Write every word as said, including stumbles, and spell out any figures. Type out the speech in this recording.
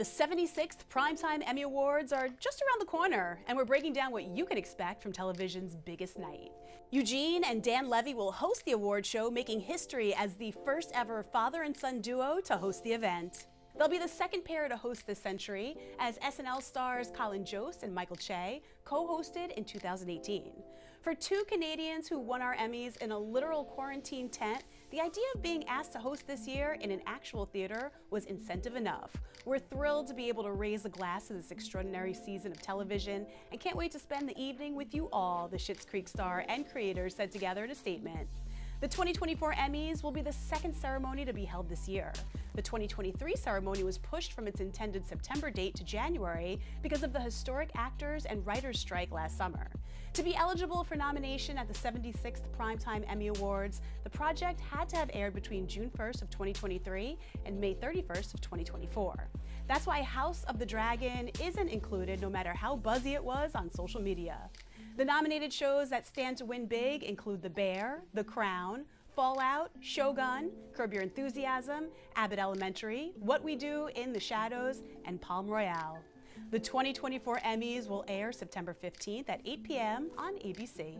The seventy-sixth Primetime Emmy Awards are just around the corner, and we're breaking down what you can expect from television's biggest night. Eugene and Dan Levy will host the award show, making history as the first ever father and son duo to host the event. They'll be the second pair to host this century, as S N L stars Colin Jost and Michael Che co-hosted in two thousand eighteen. For two Canadians who won our Emmys in a literal quarantine tent, the idea of being asked to host this year in an actual theater was incentive enough. We're thrilled to be able to raise a glass to this extraordinary season of television, and can't wait to spend the evening with you all, the Schitt's Creek star and creators said together in a statement. The twenty twenty-four Emmys will be the second ceremony to be held this year. The twenty twenty-three ceremony was pushed from its intended September date to January because of the historic actors and writers strike last summer. To be eligible for nomination at the seventy-sixth Primetime Emmy Awards, the project had to have aired between June first of twenty twenty-three and May thirty-first of twenty twenty-four. That's why House of the Dragon isn't included, no matter how buzzy it was on social media. The nominated shows that stand to win big include The Bear, The Crown, Fallout, Shogun, Curb Your Enthusiasm, Abbott Elementary, What We Do in the Shadows, and Palm Royale. The twenty twenty-four Emmys will air September fifteenth at eight p m on A B C.